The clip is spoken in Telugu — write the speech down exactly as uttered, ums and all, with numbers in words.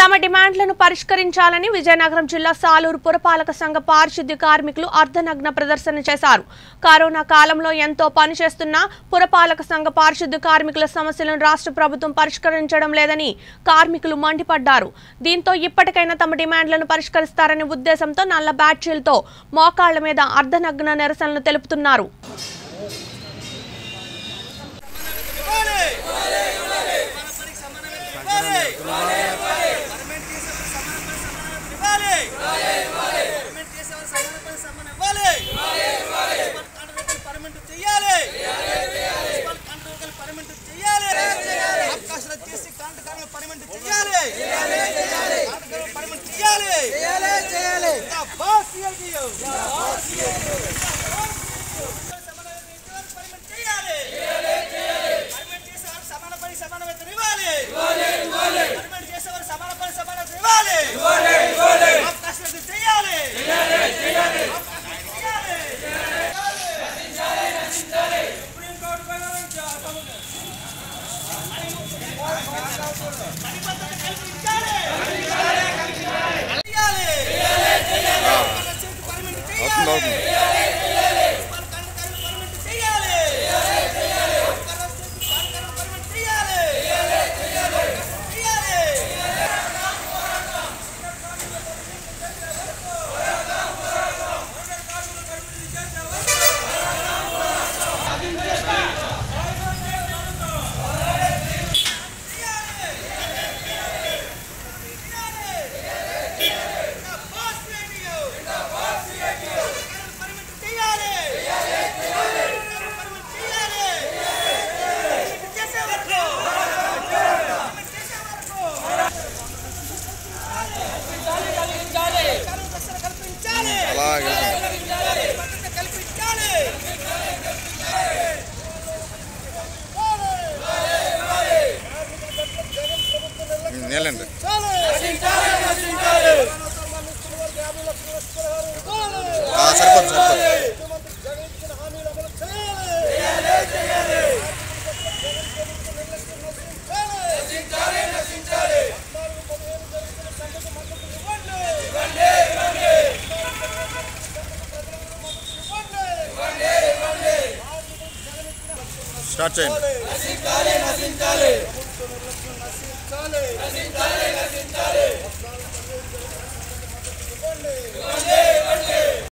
తమ డిమాండ్లను పరిష్కరించాలని విజయనగరం జిల్లా సాలూరు పురపాలక సంఘ పారిశుద్ధ్య కార్మికులు అర్ధనగ్న ప్రదర్శన చేశారు. కరోనా కాలంలో ఎంతో పని చేస్తున్న పురపాలక సంఘ పారిశుద్ధ్య కార్మికుల సమస్యలను రాష్ట్ర ప్రభుత్వం పరిష్కరించడం లేదని కార్మికులు మండిపడ్డారు. దీంతో ఇప్పటికైనా తమ డిమాండ్లను పరిష్కరిస్తారనే ఉద్దేశంతో నల్ల బ్యాడ్జీలతో మోకాళ్ల మీద అర్ధనగ్న నిరసనలు తెలుపుతున్నారు. Start time.